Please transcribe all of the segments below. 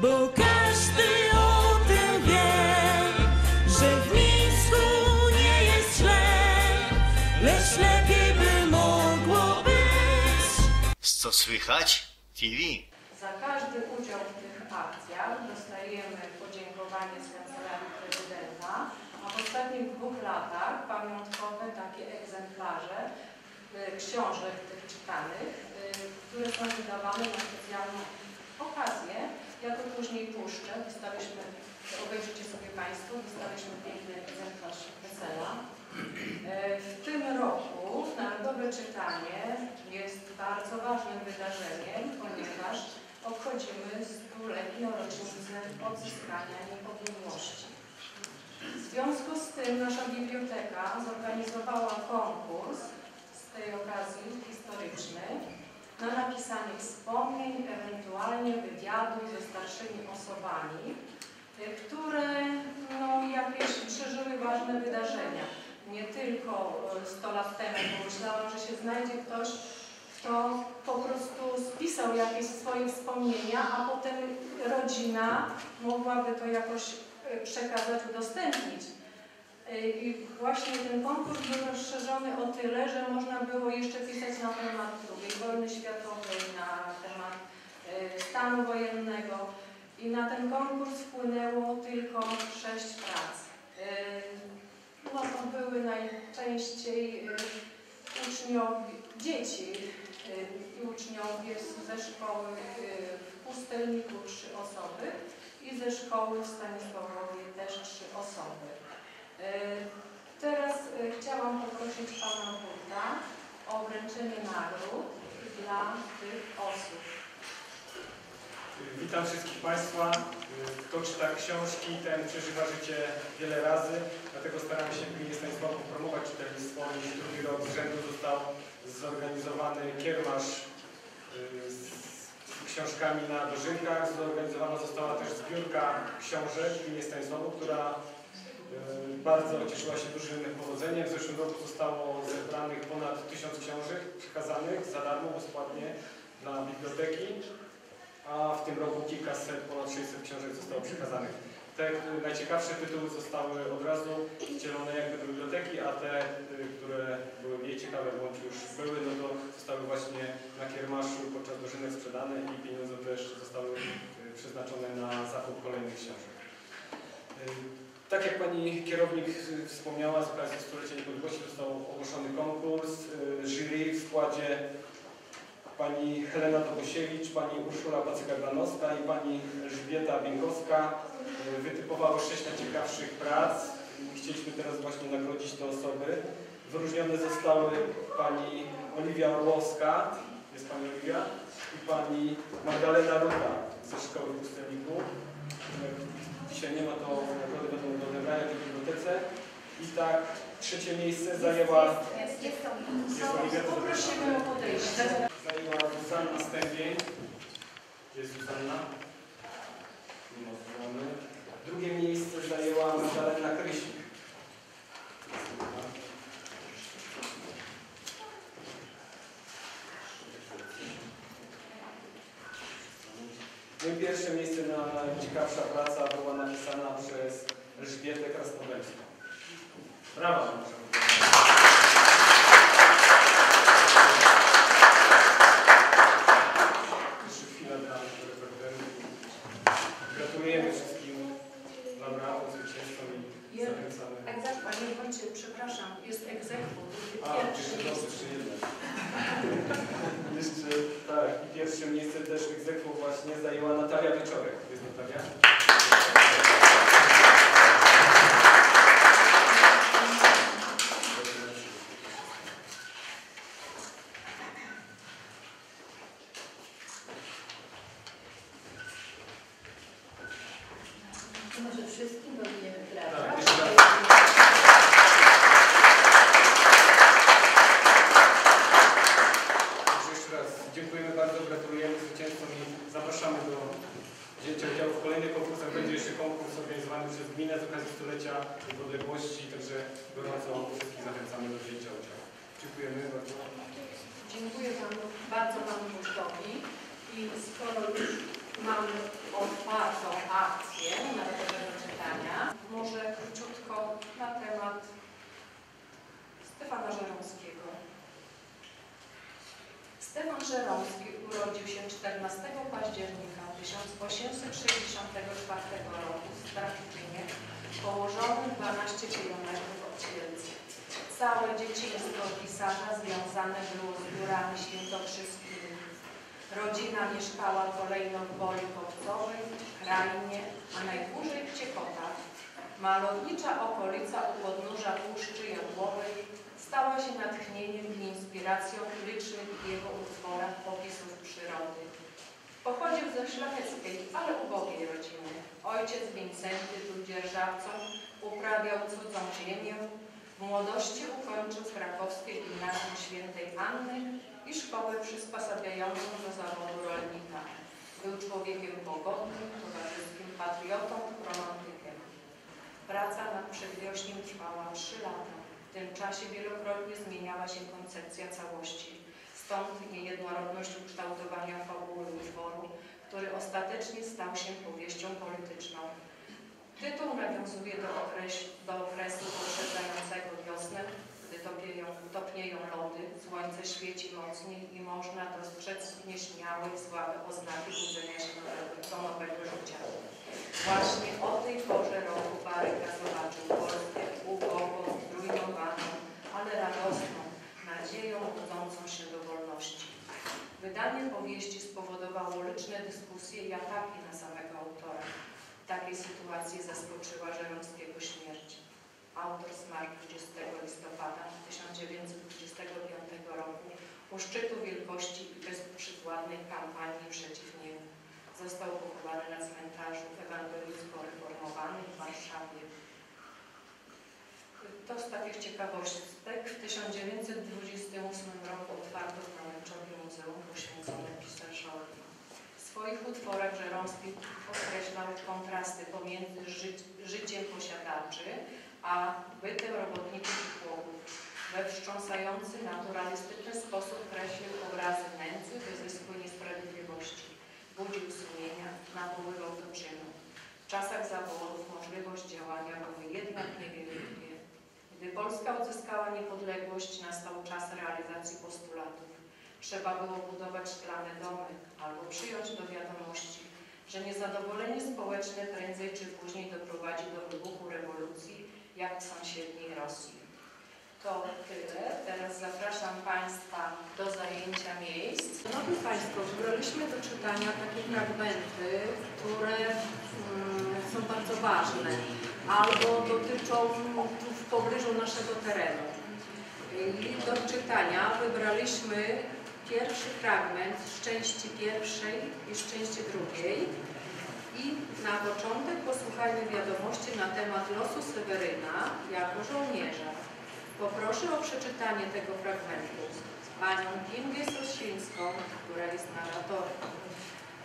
Bo każdy o tym wie, że w Mińsku nie jest źle, lecz lepiej by mogło być. Co słychać? TV. Za każdy udział w tych akcjach dostajemy podziękowanie z Kancelarii Prezydenta, a w ostatnich 2 latach pamiątkowe takie egzemplarze książek tych czytanych, które są wydawane na specjalną okazję. Ja to później puszczę. Wystawialiśmy, obejrzycie sobie Państwo, wystawialiśmy piękny egzemplarz wesela. W tym roku Narodowe Czytanie jest bardzo ważnym wydarzeniem, ponieważ obchodzimy 100-letnią rocznicę odzyskania niepodległości. W związku z tym nasza biblioteka zorganizowała konkurs z tej okazji historyczny na napisanie wspomnień, ewentualnie wywiadu ze starszymi osobami, które jakieś przeżyły ważne wydarzenia. Nie tylko 100 lat temu, bo myślałam, że się znajdzie ktoś, kto po prostu spisał jakieś swoje wspomnienia, a potem rodzina mogłaby to jakoś przekazać, udostępnić. I właśnie ten konkurs był rozszerzony o tyle, że można było jeszcze pisać na temat II wojny światowej, na temat stanu wojennego i na ten konkurs wpłynęło tylko 6 prac. No to były najczęściej uczniowie, dzieci i uczniowie ze szkoły w Pustelniku 3 osoby i ze szkoły w Stanisławowie też 3 osoby. Teraz chciałam poprosić Pana Wójta o wręczenie nagród dla tych osób. Witam wszystkich Państwa. Kto czyta książki, ten przeżywa życie wiele razy, dlatego staramy się w gminie Stanisławów promować czytelnictwo. Już 2. rok z rzędu został zorganizowany kiermasz z książkami na dożynkach. Zorganizowana została też zbiórka książek w gminie Stanisławów, która bardzo cieszyła się dużym powodzeniem. W zeszłym roku zostało zebranych ponad 1000 książek przekazanych za darmo, bezpłatnie dla biblioteki, a w tym roku kilkaset, ponad 600 książek zostało przekazanych. Te najciekawsze tytuły zostały od razu wcielone jakby do biblioteki, a te, które były mniej ciekawe, bądź już były, no to zostały właśnie na kiermaszu podczas dożynek sprzedane i pieniądze też zostały przeznaczone na zakup kolejnych książek. Tak jak Pani kierownik wspomniała, z okazji 100-lecia niepodległości został ogłoszony konkurs. Jury w składzie Pani Helena Dobosiewicz, Pani Urszula Pacekardanowska i Pani Elżbieta Biękowska wytypowały 6 najciekawszych prac. Chcieliśmy teraz właśnie nagrodzić te osoby. Wyróżnione zostały Pani Oliwia Orłowska, jest Pani Oliwia, i Pani Magdalena Ruta ze szkoły w Pustelniku. Dzisiaj nie ma, to nagrody będą do odebrania w bibliotece. I tak 3. miejsce zajęła... Poprosimy o podejście. Zajęła Susanna Stępień. Jest Susanna. Nie ma strony. 2. miejsce zajęła Magdalena Kryśnik. No i 1. miejsce, najciekawsza praca, była napisana przez Elżbietę Krasnodębską. Brawo! Jeszcze chwila dla reporterów. Gratulujemy wszystkim dla brawo, zwycięzcom i zachęcamy. Panie Wójcie, przepraszam, jest egzekwór. Tak, i 1. miejsce też egzekwo właśnie zajęła Natalia Wieczorek. Jest Natalia? Może wszystkim powinien wybrać. Zapraszamy do wzięcia udziału w kolejnych konkursach. Będzie jeszcze konkurs organizowany przez gminę z okazji 100-lecia niepodległości, także gorąco wszystkich zachęcamy do wzięcia udziału. Dziękujemy bardzo. Dziękuję Panu, bardzo Panu Wójtowi i skoro już mamy otwarty 1864 roku w Strawczynie, położonym 12 km od Kielce. Całe dzieciństwo pisarza związane było z górami świętokrzyskimi. Rodzina mieszkała kolejno w Woli Wodzowej, Krainie, a najgórzej w Ciekotach. Malownicza okolica u podnóża Puszczy Jodłowej stała się natchnieniem i inspiracją licznych w jego utworach popisów przyrody. Pochodził ze szlacheckiej, ale ubogiej rodziny. Ojciec Wincenty był dzierżawcą, uprawiał cudzą ziemię. W młodości ukończył krakowskie gimnazjum Świętej Anny i szkołę przysposabiającą do zawodu rolnika. Był człowiekiem pogodnym, towarzyskim patriotą, romantykiem. Praca nad Przedwiośniem trwała 3 lata. W tym czasie wielokrotnie zmieniała się koncepcja całości. Stąd niejednorodność ukształtowania fabuły utworu, który ostatecznie stał się powieścią polityczną. Tytuł nawiązuje do okresu poprzedzającego wiosnę, gdy topnieją lody, słońce świeci mocniej i można dostrzec nieśmiałe i słabe oznaki budzenia się do nowego życia. Właśnie o tej porze roku Baryka zobaczył Polskę ubogą, zrujnowaną, ale radosną, nadzieją budzącą się do wolności. Wydanie powieści spowodowało liczne dyskusje i ataki na samego autora. W takiej sytuacji zaskoczyła Żeromskiego śmierć. Autor zmarł 30 listopada 1925 roku u szczytu wielkości i bezprzykładnej kampanii przeciw niemu. Został pochowany na cmentarzu ewangelicko-reformowanym w Warszawie. To z takich ciekawostek. W 1928 roku otwarto w Nałęczowie muzeum poświęcone pisarzowi. W swoich utworach Żeromski określał kontrasty pomiędzy życiem posiadaczy a bytem robotników i chłopów. We wstrząsający, naturalistyczny sposób kreślił obrazy nędzy, wyzysku i niesprawiedliwości. Budził sumienia, nawoływał do czynu. W czasach zaborów możliwość działania były jednak niewielkie. Gdy Polska odzyskała niepodległość, nastał czas realizacji postulatów. Trzeba było budować plany domy albo przyjąć do wiadomości, że niezadowolenie społeczne prędzej czy później doprowadzi do wybuchu rewolucji, jak w sąsiedniej Rosji. To tyle. Teraz zapraszam Państwa do zajęcia miejsc. Szanowni Państwo, wybraliśmy do czytania takie fragmenty, które są bardzo ważne albo dotyczą w pobliżu naszego terenu. I do czytania wybraliśmy pierwszy fragment z części pierwszej i z części drugiej. I na początek posłuchajmy wiadomości na temat losu Seweryna jako żołnierza. Poproszę o przeczytanie tego fragmentu panią Gingę Sosińską, która jest narratorką,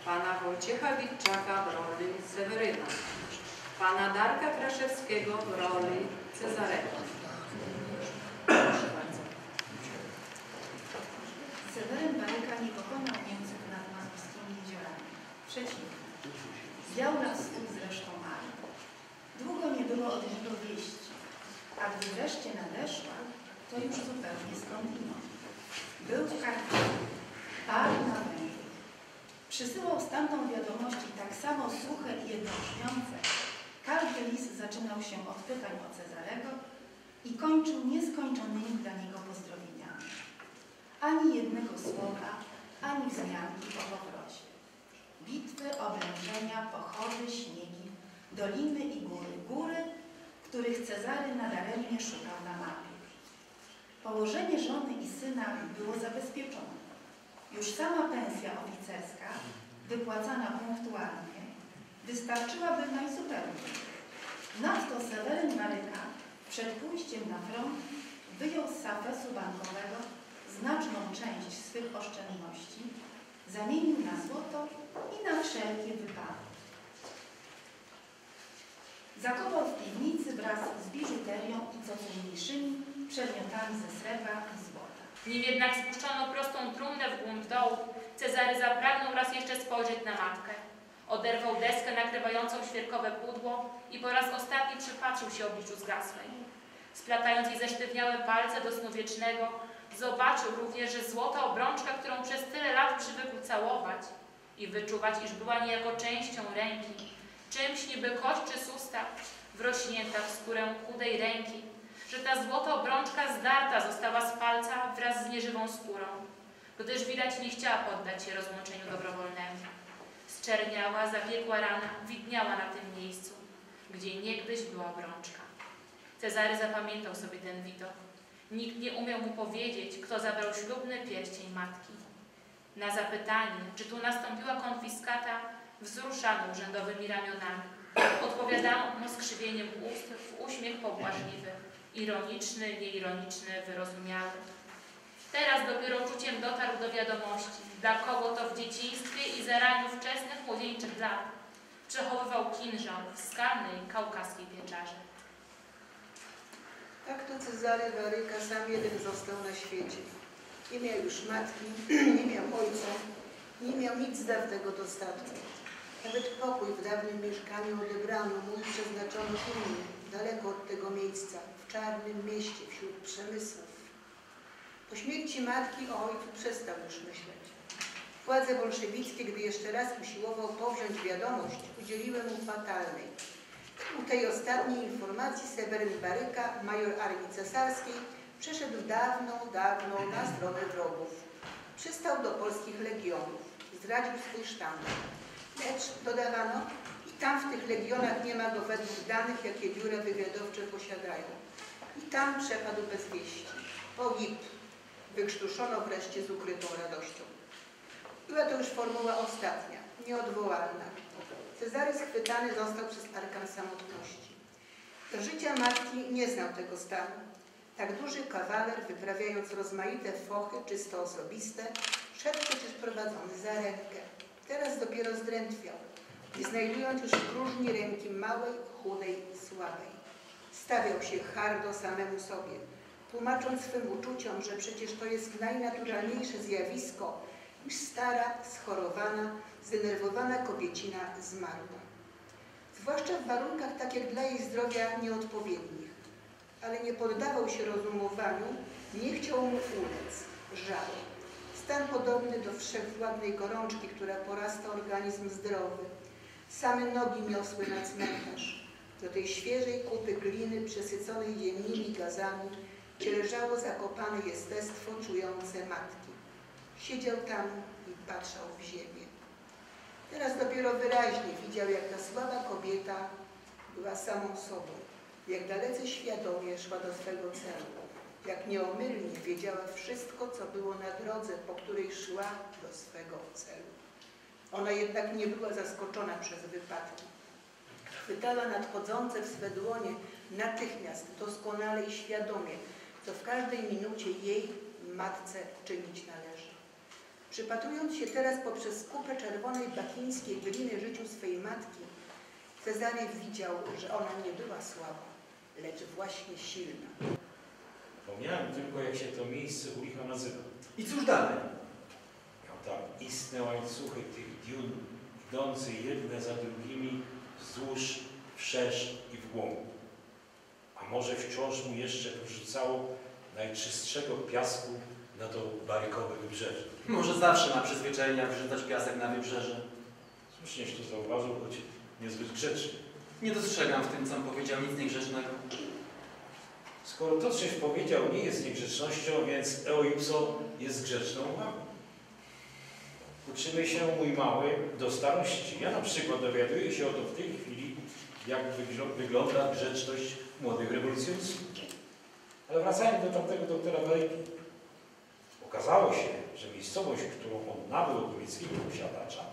pana Wojciecha Witczaka w roli Seweryna, pana Darka Kraszewskiego w roli Cezareka. Seweryn Baryka nie pokonał Niemców nad Mazowskimi jeziorami. Przeciwnie. Zdjął nas z tym zresztą marno. Długo nie było od niego wieści, a gdy wreszcie nadeszła, to już zupełnie skądinąd. Był w Karkowie, parł na węglu. Przysyłał stamtąd wiadomości tak samo suche i jednobrzmiące. Każdy list zaczynał się od pytań o Cezarego i kończył nieskończonymi dla niego pozdrowieniami. Ani jednego słowa, ani wzmianki o powrocie. Bitwy, oblężenia, pochody, śniegi, doliny i góry. Góry, których Cezary nadaremnie szukał na mapie. Położenie żony i syna było zabezpieczone. Już sama pensja oficerska, wypłacana punktualnie, wystarczyłaby najzupełniej. Nadto Seweryn Baryka przed pójściem na front wyjął z safesu bankowego znaczną część swych oszczędności, zamienił na złoto i na wszelkie wypadki. Zakopał w piwnicy wraz z biżuterią i co cenniejszymi przedmiotami ze srebra i złota. Nim jednak spuszczono prostą trumnę w głąb dołu, Cezary zapragnął raz jeszcze spojrzeć na matkę. Oderwał deskę nakrywającą świerkowe pudło i po raz ostatni przypatrzył się obliczu zgasłej. Splatając jej zesztywniałe palce do snu wiecznego, zobaczył również, że złota obrączka, którą przez tyle lat przywykł całować, i wyczuwać, iż była niejako częścią ręki, czymś niby kość czy susta, wrośnięta w skórę chudej ręki, że ta złota obrączka zdarta została z palca wraz z nieżywą skórą, gdyż widać nie chciała poddać się rozłączeniu dobrowolnemu. Zczerniała, zabiegła rana, widniała na tym miejscu, gdzie niegdyś była obrączka. Cezary zapamiętał sobie ten widok. Nikt nie umiał mu powiedzieć, kto zabrał ślubny pierścień matki. Na zapytanie, czy tu nastąpiła konfiskata, wzruszano urzędowymi ramionami. Odpowiadano skrzywieniem ust w uśmiech pobłażliwy, ironiczny, nieironiczny, wyrozumiały. Teraz dopiero uczuciem dotarł do wiadomości, dla kogo to w dzieciństwie i zaraniu wczesnych młodzieńczych lat przechowywał kinżał w skalnej kaukaskiej pieczarze. Tak to Cezary Baryka sam jeden został na świecie. Nie miał już matki, nie miał ojca, nie miał nic z dawnego dostatku. Nawet pokój w dawnym mieszkaniu odebrano mu i przeznaczono inny, daleko od tego miejsca, w czarnym mieście wśród przemysłów. Po śmierci matki o ojcu przestał już myśleć. Władze bolszewickie, gdy jeszcze raz usiłował powziąć wiadomość, udzieliły mu fatalnej. U tej ostatniej informacji Seweryn Baryka, major armii cesarskiej, przeszedł dawno, dawno na stronę wrogów. Przystał do polskich legionów, zdradził swój sztandar. Lecz, dodawano, i tam w tych legionach nie ma go według danych, jakie biura wywiadowcze posiadają. I tam przepadł bez wieści. Pogibł. Wykrztuszono wreszcie z ukrytą radością. Była to już formuła ostatnia, nieodwołalna. Cezary schwytany został przez arkan samotności. Do życia matki nie znał tego stanu. Tak duży kawaler, wyprawiając rozmaite fochy, czysto osobiste, szedł przecież prowadzony za rękę. Teraz dopiero zdrętwiał, nie znajdując już w próżni ręki małej, chudej, słabej. Stawiał się hardo samemu sobie, tłumacząc swym uczuciom, że przecież to jest najnaturalniejsze zjawisko, niż stara, schorowana, zdenerwowana kobiecina zmarła. Zwłaszcza w warunkach, tak jak dla jej zdrowia, nieodpowiednich. Ale nie poddawał się rozumowaniu, nie chciał mu ulec, żal. Stan podobny do wszechwładnej gorączki, która porasta organizm zdrowy. Same nogi niosły na cmentarz. Do tej świeżej kupy gliny, przesyconej ziemnymi gazami, gdzie leżało zakopane jestestwo czujące matki. Siedział tam i patrzał w ziemię. Teraz dopiero wyraźnie widział, jak ta słaba kobieta była samą sobą, jak dalece świadomie szła do swego celu, jak nieomylnie wiedziała wszystko, co było na drodze, po której szła do swego celu. Ona jednak nie była zaskoczona przez wypadki. Chwytała nadchodzące w swe dłonie natychmiast, doskonale i świadomie, co w każdej minucie jej, matce, czynić należy. Przypatrując się teraz poprzez kupę czerwonej bakińskiej gliny życiu swej matki, Cezary widział, że ona nie była słaba, lecz właśnie silna. Pomniałem tylko, jak się to miejsce u licha nazywa. I cóż dalej? Miał tam istne łańcuchy tych diun, idące jedne za drugimi wzdłuż, wszerz i w głąb. A może wciąż mu jeszcze wyrzucało najczystszego piasku na to barykowe wybrzeże. Może zawsze ma przyzwyczajenia wyrzucać piasek na wybrzeże. Słusznieś to zauważył, choć niezbyt grzecznie. Nie dostrzegam w tym, co on powiedział, nic niegrzecznego. Skoro to, coś powiedział, nie jest niegrzecznością, więc eo ipso jest grzeczną mamą. Uczymy się, mój mały, do starości. Ja na przykład dowiaduję się o to w tej chwili, jak wygląda grzeczność młodych rewolucjonistów. Ale wracając do tamtego doktora Baryki, okazało się, że miejscowość, którą on nabył od niemieckiego posiadacza,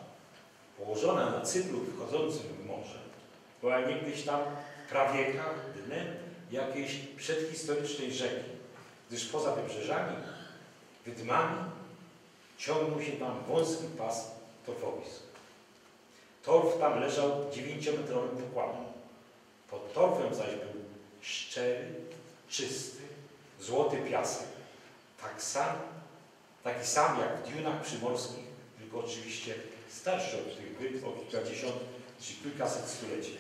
położona na Cyplu wchodzącym w morze, była niegdyś tam w prawiekach dnem jakiejś przedhistorycznej rzeki, gdyż poza wybrzeżami, wydmami, ciągnął się tam wąski pas torfowisk. Torf tam leżał 9-metrowym pokładem. Pod torfem zaś był szczery, czysty, złoty piasek, taki sam jak w diunach przymorskich, tylko oczywiście starszy od tych byt o kilkadziesiąt czy kilkaset stuleci.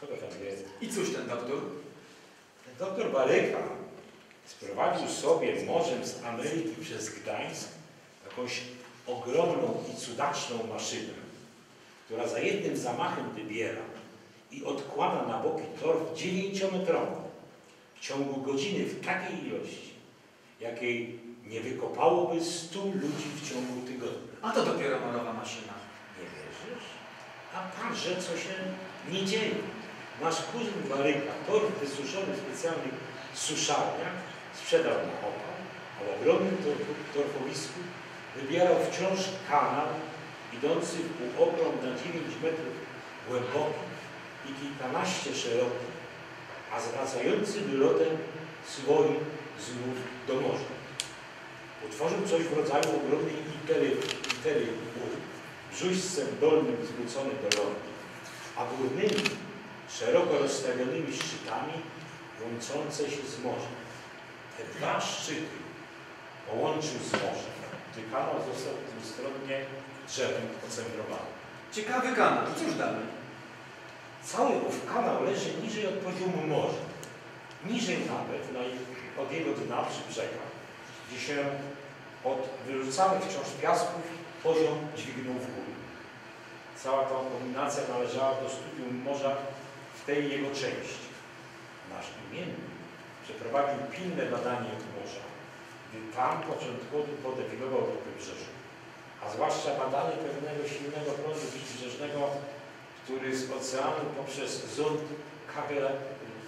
Co to tam jest? I cóż ten doktor? Ten doktor Baryka sprowadził sobie morzem z Ameryki przez Gdańsk jakąś ogromną i cudaczną maszynę, która za jednym zamachem wybiera i odkłada na boki torf 9-metrowy w ciągu godziny w takiej ilości, jakiej nie wykopałoby 100 ludzi w ciągu tygodnia. A to dopiero nowa maszyna. Nie wierzysz? A patrz, że co się nie dzieje. Nasz kuzyn Baryka torf wysuszony w specjalnych suszarniach sprzedał na opał, a w ogromnym torfowisku wybierał wciąż kanał idący w półokrąg na 9 metrów głęboki i kilkanaście szeroki, a zwracający wylotem swoim znów do morza. Utworzył coś w rodzaju ogromnej litery brzuźcem dolnym zwrócony do lądu, a górnymi, szeroko rozstawionymi szczytami łączące się z morzem. Te dwa szczyty połączył z morzem. Gdy kanał został dwustronnie drzewem ocentrowany. Ciekawy kanał. Cóż dalej? Cały ów kanał leży niżej od poziomu morza. Niżej nawet od jego dna przy brzegach, gdzie się od wyrzucanych wciąż piasków poziom dźwignął w górę. Cała ta kombinacja należała do studium morza w tej jego części. Nasz imiennik przeprowadził pilne badanie morza, gdy tam początkowo defilował do wybrzeżu, a zwłaszcza badanie pewnego silnego prądu wybrzeżnego, który z oceanu poprzez Zund,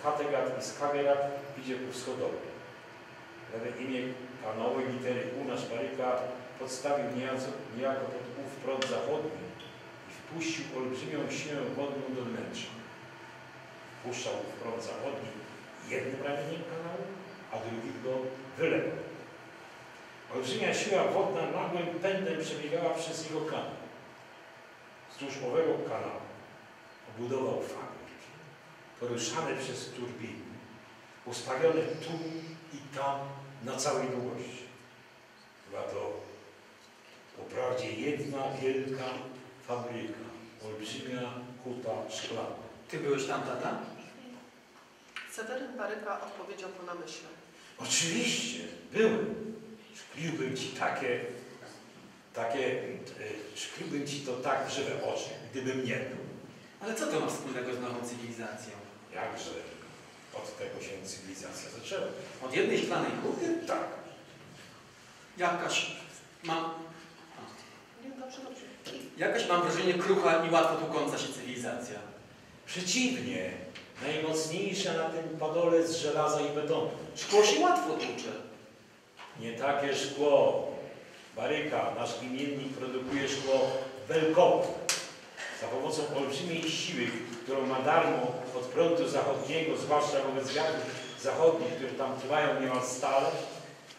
Kategat i Skagelat idzie ku wschodowi. Lewe imię kanowej litery U nasz Baryka podstawił niejako pod ów prąd zachodni i wpuścił olbrzymią siłę wodną do wnętrza. Wpuszczał w prąd zachodni jednym ramieniem kanału, a drugi go wylewał. Olbrzymia siła wodna nagłym pędem przebiegała przez jego kanał. Wzdłuż owego kanału obudował fabryki, poruszane przez turbiny, ustawione tu i tam na całej długości. Była to wprawdzie jedna wielka fabryka, olbrzymia huta szklana. Ty byłeś tam, tata? Seweryn Baryka odpowiedział po namyśle. Oczywiście, byłem. Szkliłbym ci to tak w żywe oczy, gdybym nie był. Ale co to ma wspólnego z nową cywilizacją? Jakże od tego się cywilizacja zaczęła? Od jednej szklanej huty? Tak. Jakaś mam wrażenie krucha i łatwo tłukąca się cywilizacja. Przeciwnie, najmocniejsza na tym padole z żelaza i betonu. Szkło się łatwo tłucze. Nie takie szkło. Baryka, nasz imiennik, produkuje szkło wielkopolskie. Za pomocą olbrzymiej siły, którą ma darmo od prądu zachodniego, zwłaszcza wobec wiatrów zachodnich, które tam trwają niemal stale,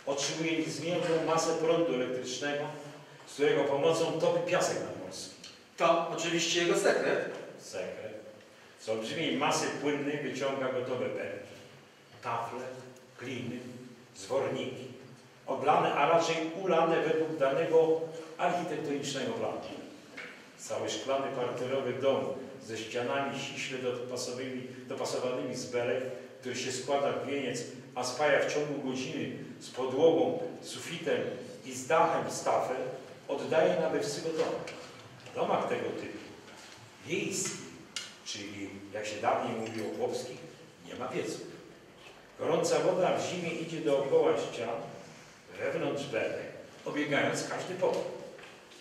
otrzymuje niezmierną masę prądu elektrycznego, z którego pomocą topi piasek nadmorski. To oczywiście jego sekret. Sekret. Z olbrzymiej masy płynnej wyciąga gotowe pętle, tafle, kliny, zworniki, oblane, a raczej ulane według danego architektonicznego planu. Cały szklany parterowy dom ze ścianami ściśle dopasowanymi z belek, który się składa w wieniec, a spaja w ciągu godziny z podłogą, sufitem i z dachem stafel, oddaje nabywcy go domu. W domach tego typu, wiejskich, czyli jak się dawniej mówiło chłopskich, nie ma pieców. Gorąca woda w zimie idzie dookoła ścian, wewnątrz belek, obiegając każdy pokój.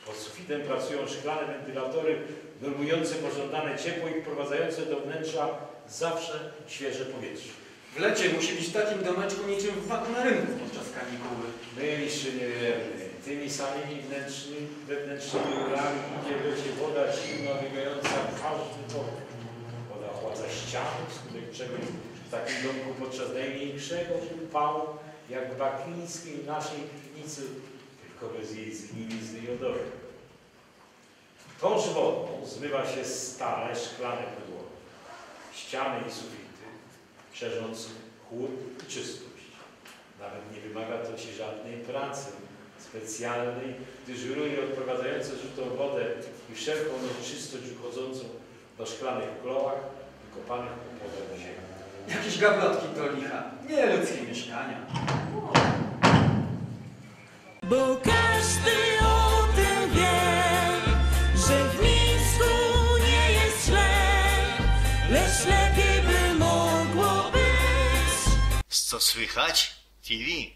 Pod sufitem pracują szklane wentylatory normujące pożądane ciepło i wprowadzające do wnętrza zawsze świeże powietrze. W lecie musi być w takim domeczku niczym w waku na rynku podczas kanikuły. My jeszcze nie wiemy. Tymi samymi wewnętrznymi rurami idzie w lecie woda zimna, obiegająca każdy pokój. Woda chładza ściany, wskutek czego w takim domku podczas najmniejszego upału, jak w bakińskiej naszej piwnicy, tylko bez jej zgnilizny i odoru. Tą żwotą zmywa się stare, szklane podłogi, ściany i sufity, szerząc chłód i czystość. Nawet nie wymaga to ci żadnej pracy specjalnej, gdyż rury odprowadzające żółtą wodę i wszelką nieczystość uchodzącą do szklanych klochach wykopanych pod wodę ziemi. Jakieś gablotki do licha, nie ludzkie mieszkania. Bo każdy o tym lecz lepiej by mogło być. Co słychać? TV?